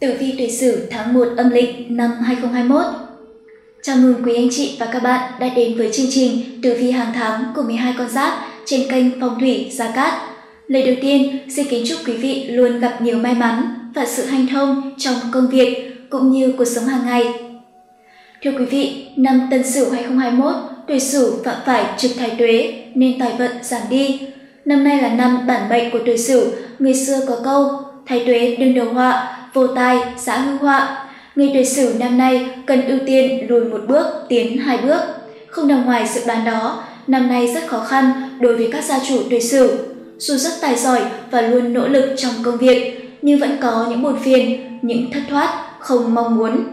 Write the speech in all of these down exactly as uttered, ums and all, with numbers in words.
Tử vi tuổi Sửu tháng một âm lịch năm hai không hai mốt. Chào mừng quý anh chị và các bạn đã đến với chương trình Tử vi hàng tháng của mười hai con giáp trên kênh Phong Thủy Gia Cát. Lời đầu tiên, xin kính chúc quý vị luôn gặp nhiều may mắn và sự hanh thông trong công việc cũng như cuộc sống hàng ngày. Thưa quý vị, năm Tân Sửu hai không hai mốt, tuổi Sửu phạm phải Trực Thái Tuế nên tài vận giảm đi. Năm nay là năm bản mệnh của tuổi Sửu, người xưa có câu Thái Tuế đương đầu họa, vô tài xã hư họa. Người tuổi Sửu năm nay cần ưu tiên lùi một bước, tiến hai bước. Không nằm ngoài dự đoán đó, năm nay rất khó khăn đối với các gia chủ tuổi Sửu. Dù rất tài giỏi và luôn nỗ lực trong công việc, nhưng vẫn có những buồn phiền, những thất thoát không mong muốn.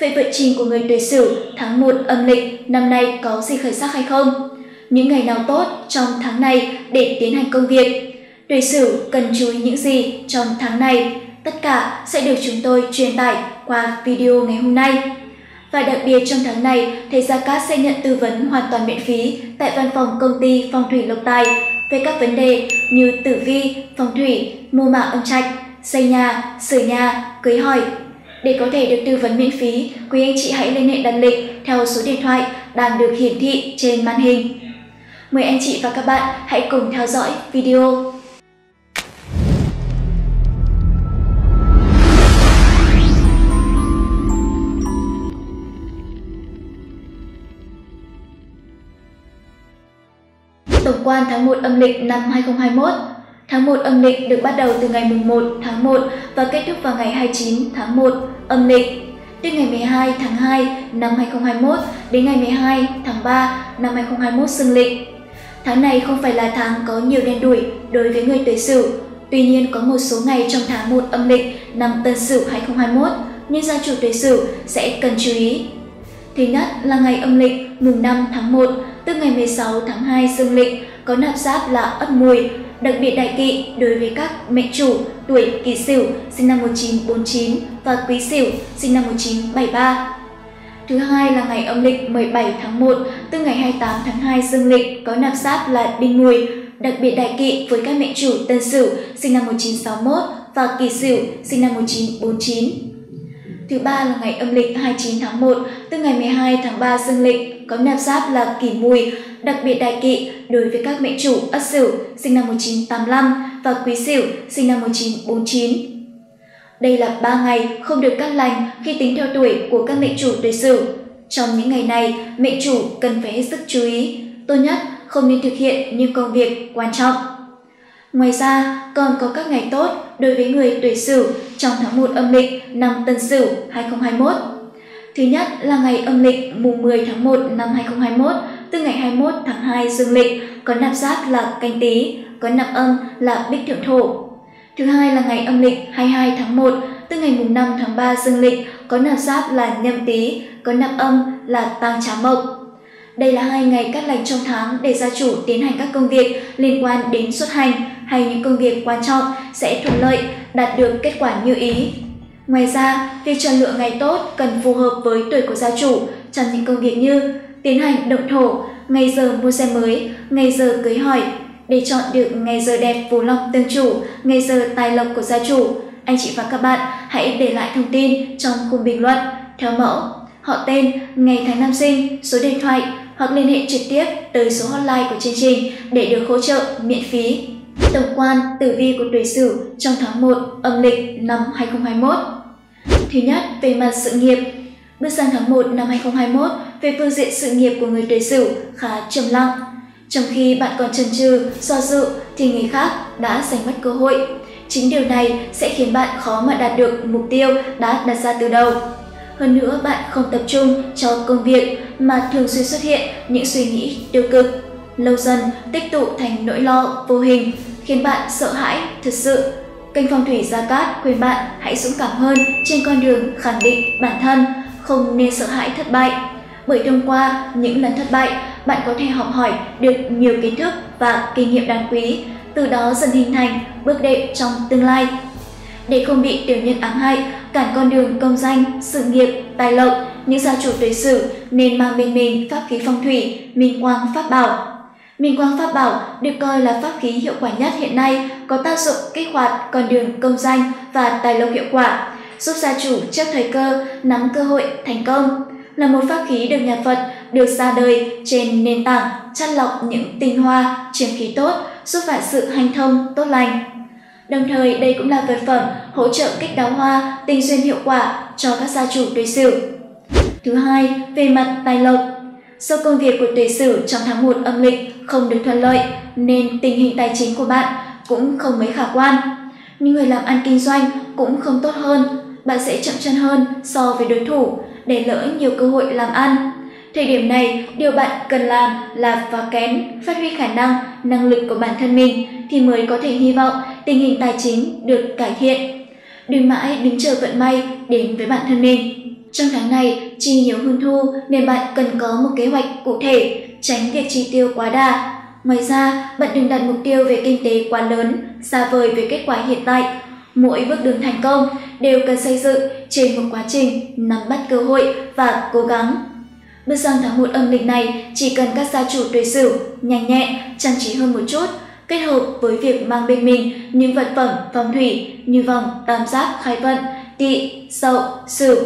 Vậy vận trình của người tuổi Sửu tháng một âm lịch năm nay có gì khởi sắc hay không? Những ngày nào tốt trong tháng này để tiến hành công việc? Tuổi Sửu cần chú ý những gì trong tháng này? Tất cả sẽ được chúng tôi truyền tải qua video ngày hôm nay. Và đặc biệt trong tháng này, thầy Gia Cát sẽ nhận tư vấn hoàn toàn miễn phí tại văn phòng công ty Phong Thủy Lộc Tài về các vấn đề như tử vi, phong thủy, mô mả âm trạch, xây nhà, sửa nhà, cưới hỏi. Để có thể được tư vấn miễn phí, quý anh chị hãy liên hệ đặt lịch theo số điện thoại đang được hiển thị trên màn hình. Mời anh chị và các bạn hãy cùng theo dõi video. Tổng quan tháng một âm lịch năm hai không hai mốt. Tháng một âm lịch được bắt đầu từ ngày mùng một tháng một và kết thúc vào ngày hai mươi chín tháng một âm lịch. Từ ngày mười hai tháng hai năm hai không hai mốt đến ngày mười hai tháng ba năm hai không hai mốt dương lịch. Tháng này không phải là tháng có nhiều đen đủi đối với người tuổi Sửu. Tuy nhiên có một số ngày trong tháng một âm lịch năm Tân Sửu hai không hai mốt nhưng gia chủ tuổi Sửu sẽ cần chú ý. Thứ nhất là ngày âm lịch mùng năm tháng một, tức ngày mười sáu tháng hai dương lịch, có nạp giáp là Ất Mùi, đặc biệt đại kỵ đối với các mệnh chủ tuổi Kỷ Sửu sinh năm một nghìn chín trăm bốn mươi chín và Quý Sửu sinh năm một nghìn chín trăm bảy mươi ba. Thứ hai là ngày âm lịch mười bảy tháng một, tức ngày hai mươi tám tháng hai dương lịch, có nạp giáp là Đinh Mùi, đặc biệt đại kỵ với các mệnh chủ Tân Sửu sinh năm một nghìn chín trăm sáu mươi mốt và Kỷ Sửu sinh năm một nghìn chín trăm bốn mươi chín. Thứ ba là ngày âm lịch hai mươi chín tháng một, tức ngày mười hai tháng ba dương lịch, có nạp giáp là Kỷ Mùi, đặc biệt đại kỵ đối với các mệnh chủ Ất Sửu sinh năm một nghìn chín trăm tám mươi lăm và Quý Sửu sinh năm một nghìn chín trăm bốn mươi chín. Đây là ba ngày không được cát lành khi tính theo tuổi của các mệnh chủ tuổi Sửu. Trong những ngày này, mệnh chủ cần phải hết sức chú ý, tốt nhất không nên thực hiện những công việc quan trọng. Ngoài ra, còn có các ngày tốt đối với người tuổi Sửu trong tháng một âm lịch năm Tân Sửu hai không hai mốt. Thứ nhất là ngày âm lịch mùng mười tháng một năm hai không hai mốt, từ ngày hai mươi mốt tháng hai dương lịch, có nạp giáp là Canh Tý, có nạp âm là Bích Thượng Thổ. Thứ hai là ngày âm lịch hai mươi hai tháng một, từ ngày mùng năm tháng ba dương lịch, có nạp giáp là Nhâm Tý, có nạp âm là Tang Trá Mộc. Đây là hai ngày cát lành trong tháng để gia chủ tiến hành các công việc liên quan đến xuất hành hay những công việc quan trọng sẽ thuận lợi, đạt được kết quả như ý. Ngoài ra, việc chọn lựa ngày tốt cần phù hợp với tuổi của gia chủ trong những công việc như tiến hành động thổ, ngày giờ mua xe mới, ngày giờ cưới hỏi. Để chọn được ngày giờ đẹp vô long tương chủ, ngày giờ tài lộc của gia chủ, anh chị và các bạn hãy để lại thông tin trong khu bình luận theo mẫu họ tên, ngày tháng năm sinh, số điện thoại hoặc liên hệ trực tiếp tới số hotline của chương trình để được hỗ trợ miễn phí. Tổng quan tử vi của tuổi Sửu trong tháng một âm lịch năm hai không hai mốt. Thứ nhất, về mặt sự nghiệp. Bước sang tháng một năm hai không hai mốt, về phương diện sự nghiệp của người tuổi Sửu khá trầm lặng. Trong khi bạn còn chần chừ, do dự thì người khác đã giành mất cơ hội. Chính điều này sẽ khiến bạn khó mà đạt được mục tiêu đã đặt ra từ đầu. Hơn nữa, bạn không tập trung cho công việc mà thường xuyên xuất hiện những suy nghĩ tiêu cực. Lâu dần tích tụ thành nỗi lo vô hình, khiến bạn sợ hãi thật sự. Kênh Phong Thủy Gia Cát khuyên bạn hãy dũng cảm hơn trên con đường khẳng định bản thân, không nên sợ hãi thất bại. Bởi thông qua những lần thất bại, bạn có thể học hỏi được nhiều kiến thức và kinh nghiệm đáng quý, từ đó dần hình thành bước đệm trong tương lai. Để không bị tiểu nhân ám hại, cản con đường công danh, sự nghiệp, tài lộc, những gia chủ tuổi Sửu nên mang bên mình pháp khí phong thủy, Minh Quang Pháp Bảo. Minh Quang Pháp Bảo được coi là pháp khí hiệu quả nhất hiện nay, có tác dụng kích hoạt con đường công danh và tài lộc hiệu quả, giúp gia chủ chấp thời cơ, nắm cơ hội thành công. Là một pháp khí được nhà Phật được ra đời trên nền tảng chắt lọc những tinh hoa, chiêm khí tốt, giúp vạn sự hanh thông, tốt lành. Đồng thời đây cũng là vật phẩm hỗ trợ kích đáo hoa, tinh duyên hiệu quả cho các gia chủ tuổi Sửu. Thứ hai, về mặt tài lộc. Do công việc của tuổi Sửu trong tháng một âm lịch không được thuận lợi nên tình hình tài chính của bạn cũng không mấy khả quan. Những người làm ăn kinh doanh cũng không tốt hơn, bạn sẽ chậm chân hơn so với đối thủ, để lỡ nhiều cơ hội làm ăn. Thời điểm này, điều bạn cần làm là phá kén, phát huy khả năng, năng lực của bản thân mình thì mới có thể hy vọng tình hình tài chính được cải thiện. Đừng mãi đứng chờ vận may đến với bản thân mình. Trong tháng này, chi nhiều hơn thu nên bạn cần có một kế hoạch cụ thể, tránh việc chi tiêu quá đà. Ngoài ra, bạn đừng đặt mục tiêu về kinh tế quá lớn, xa vời về kết quả hiện tại. Mỗi bước đường thành công đều cần xây dựng trên một quá trình nắm bắt cơ hội và cố gắng. Bước sang tháng một âm lịch này, chỉ cần các gia chủ tuổi Sửu nhanh nhẹn, trang trí hơn một chút, kết hợp với việc mang bên mình những vật phẩm phong thủy như vòng tam giác khai vận, Tỵ, Dậu, Sửu.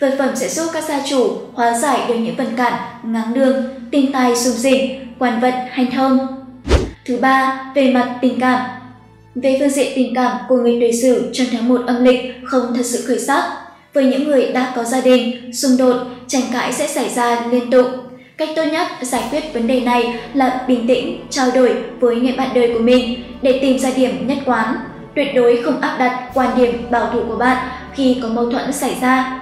Vật phẩm sẽ giúp các gia chủ hóa giải được những vật cản, ngáng đường, tình tài sung dỉnh, quản vận hành thông. Thứ ba, về mặt tình cảm. Về phương diện tình cảm của người tuổi Sửu trong tháng một âm lịch không thật sự khởi sắc. Với những người đã có gia đình, xung đột, tranh cãi sẽ xảy ra liên tục. Cách tốt nhất giải quyết vấn đề này là bình tĩnh trao đổi với người bạn đời của mình để tìm ra điểm nhất quán. Tuyệt đối không áp đặt quan điểm bảo thủ của bạn khi có mâu thuẫn xảy ra.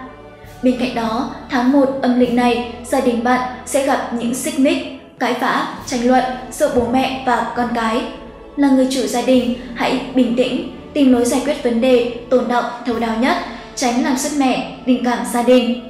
Bên cạnh đó, tháng một âm lịch này, gia đình bạn sẽ gặp những xích mích, cãi vã, tranh luận giữa bố mẹ và con cái. Là người chủ gia đình, hãy bình tĩnh, tìm lối giải quyết vấn đề tồn đọng thấu đáo nhất, tránh làm sứt mẻ tình cảm gia đình.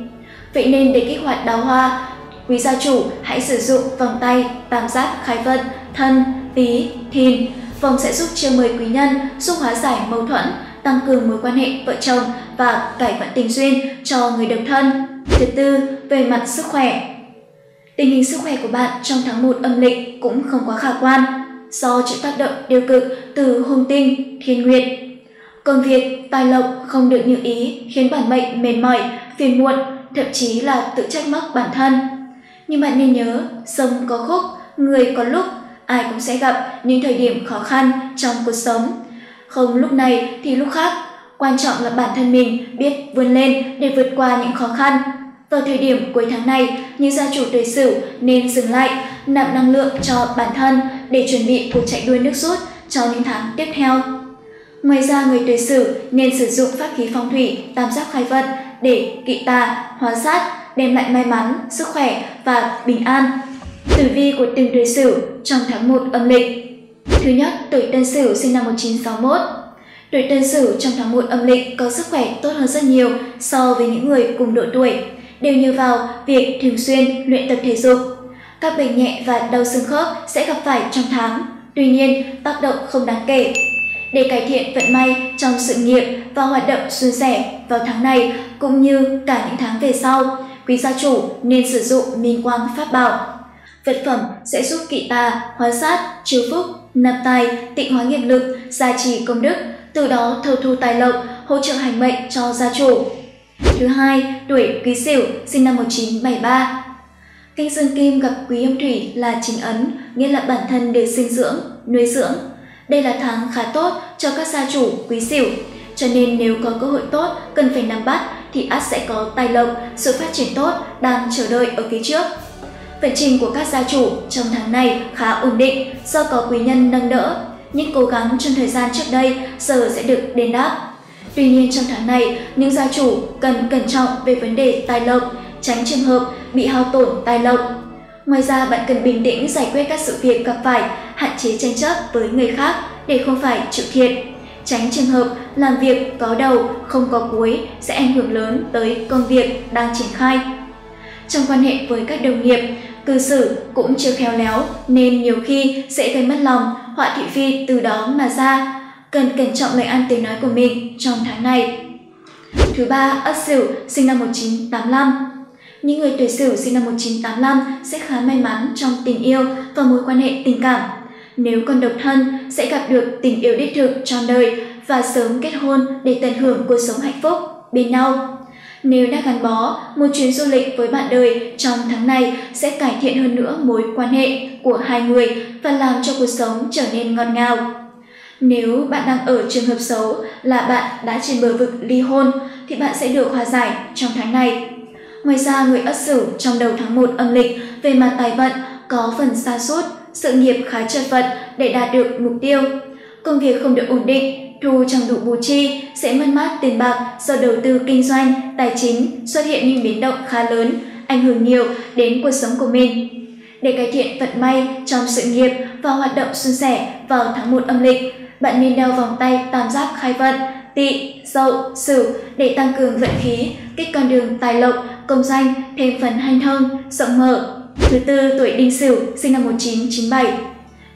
Vậy nên để kích hoạt đào hoa, quý gia chủ hãy sử dụng vòng tay tam giác khai vận Thân, Tý, Thìn. Vòng sẽ giúp chiêu mời quý nhân, giúp hóa giải mâu thuẫn, tăng cường mối quan hệ vợ chồng và cải vận tình duyên cho người độc thân. Thứ tư, về mặt sức khỏe. Tình hình sức khỏe của bạn trong tháng một âm lịch cũng không quá khả quan, do chịu tác động tiêu cực từ hung tinh, thiên nguyệt. Công việc, tài lộc không được như ý khiến bản mệnh mệt mỏi, phiền muộn, thậm chí là tự trách móc bản thân. Nhưng bạn nên nhớ, sông có khúc, người có lúc, ai cũng sẽ gặp những thời điểm khó khăn trong cuộc sống. Không lúc này thì lúc khác, quan trọng là bản thân mình biết vươn lên để vượt qua những khó khăn. Vào thời điểm cuối tháng này, những gia chủ tuổi Sửu nên dừng lại, nạp năng lượng cho bản thân để chuẩn bị cuộc chạy đua nước rút cho những tháng tiếp theo. Ngoài ra, người tuổi Sửu nên sử dụng pháp khí phong thủy tam giác khai vận để kỵ tà, hóa sát, đem lại may mắn, sức khỏe và bình an. Tử vi của từng tuổi Sửu trong tháng một âm lịch. Thứ nhất, tuổi Tân Sửu sinh năm một nghìn chín trăm sáu mươi mốt. Tuổi Tân Sửu trong tháng một âm lịch có sức khỏe tốt hơn rất nhiều so với những người cùng độ tuổi, đều nhờ vào việc thường xuyên luyện tập thể dục. Các bệnh nhẹ và đau xương khớp sẽ gặp phải trong tháng, tuy nhiên tác động không đáng kể. Để cải thiện vận may trong sự nghiệp và hoạt động suôn sẻ vào tháng này cũng như cả những tháng về sau, quý gia chủ nên sử dụng minh quang pháp bảo. Vật phẩm sẽ giúp kỵ tà, hóa sát, trừ phúc, nạp tài, tịnh hóa nghiệp lực, gia trì công đức, từ đó thâu thu tài lộc, hỗ trợ hành mệnh cho gia chủ. Thứ hai, tuổi Quý Sửu sinh năm một nghìn chín trăm bảy mươi ba. Kinh dương kim gặp quý âm thủy là chính ấn, nghĩa là bản thân được sinh dưỡng, nuôi dưỡng. Đây là tháng khá tốt cho các gia chủ Quý Sửu, cho nên nếu có cơ hội tốt cần phải nắm bắt thì ắt sẽ có tài lộc, sự phát triển tốt đang chờ đợi ở phía trước. Vận trình của các gia chủ trong tháng này khá ổn định do có quý nhân nâng đỡ, những cố gắng trong thời gian trước đây giờ sẽ được đền đáp. Tuy nhiên trong tháng này, những gia chủ cần cẩn trọng về vấn đề tài lộc, tránh trường hợp bị hao tổn tài lộc. Ngoài ra, bạn cần bình tĩnh giải quyết các sự việc gặp phải, hạn chế tranh chấp với người khác để không phải chịu thiệt. Tránh trường hợp làm việc có đầu, không có cuối sẽ ảnh hưởng lớn tới công việc đang triển khai. Trong quan hệ với các đồng nghiệp, cư xử cũng chưa khéo léo nên nhiều khi sẽ gây mất lòng, họa thị phi từ đó mà ra. Cần cẩn trọng lời ăn tiếng nói của mình trong tháng này. Thứ ba, Ất Sửu sinh năm một nghìn chín trăm tám mươi lăm. Những người tuổi Sửu sinh năm một nghìn chín trăm tám mươi lăm sẽ khá may mắn trong tình yêu và mối quan hệ tình cảm. Nếu còn độc thân, sẽ gặp được tình yêu đích thực trọn đời và sớm kết hôn để tận hưởng cuộc sống hạnh phúc. bên nhau. Nếu đã gắn bó, một chuyến du lịch với bạn đời trong tháng này sẽ cải thiện hơn nữa mối quan hệ của hai người và làm cho cuộc sống trở nên ngọt ngào. Nếu bạn đang ở trường hợp xấu là bạn đã trên bờ vực ly hôn thì bạn sẽ được hòa giải trong tháng này. Ngoài ra, người Ất Sửu trong đầu tháng một âm lịch về mặt tài vận có phần sa sút, sự nghiệp khá chật vật để đạt được mục tiêu. Công việc không được ổn định, thu chẳng đủ bù chi, sẽ mất mát tiền bạc do đầu tư kinh doanh, tài chính xuất hiện những biến động khá lớn, ảnh hưởng nhiều đến cuộc sống của mình. Để cải thiện vận may trong sự nghiệp và hoạt động suôn sẻ vào tháng một âm lịch, bạn nên đeo vòng tay tam giác khai vận Tỵ, Dậu, Sửu để tăng cường vận khí, kích con đường tài lộc, công danh thêm phần hanh thông, rộng mở. Thứ tư, tuổi Đinh Sửu, sinh năm một nghìn chín trăm chín mươi bảy.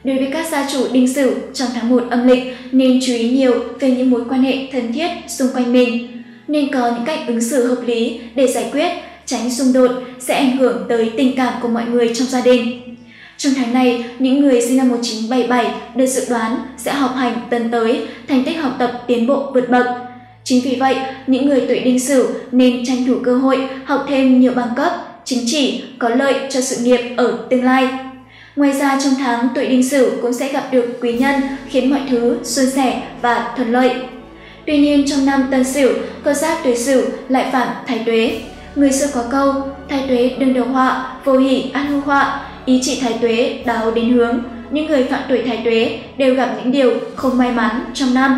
Đối với các gia chủ Đinh Sửu trong tháng một âm lịch nên chú ý nhiều về những mối quan hệ thân thiết xung quanh mình. Nên có những cách ứng xử hợp lý để giải quyết, tránh xung đột sẽ ảnh hưởng tới tình cảm của mọi người trong gia đình. Trong tháng này, những người sinh năm một nghìn chín trăm bảy mươi bảy được dự đoán sẽ học hành tuần tới, thành tích học tập tiến bộ vượt bậc. Chính vì vậy, những người tuổi Đinh Sửu nên tranh thủ cơ hội học thêm nhiều bằng cấp, chính chỉ có lợi cho sự nghiệp ở tương lai. Ngoài ra, trong tháng tuổi Đinh Sửu cũng sẽ gặp được quý nhân khiến mọi thứ suôn sẻ và thuận lợi. Tuy nhiên, trong năm Tân Sửu, có sát Tuế Sửu lại phạm Thái Tuế. Người xưa có câu, Thái Tuế đừng đầu họa, vô hỷ ắt hư họa, ý chỉ Thái Tuế đáo đến hướng. Những người phạm tuổi Thái Tuế đều gặp những điều không may mắn trong năm.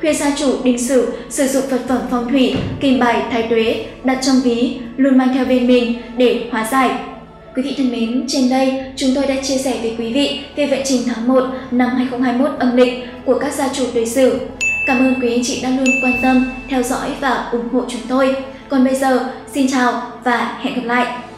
Khuyên gia chủ Đinh Sửu sử dụng vật phẩm phong thủy, kim bài Thái Tuế đặt trong ví, luôn mang theo bên mình để hóa giải. Quý vị thân mến, trên đây chúng tôi đã chia sẻ với quý vị về vận trình tháng một năm hai nghìn không trăm hai mươi mốt âm lịch của các gia chủ tuổi Sửu. Cảm ơn quý anh chị đã luôn quan tâm, theo dõi và ủng hộ chúng tôi. Còn bây giờ, xin chào và hẹn gặp lại!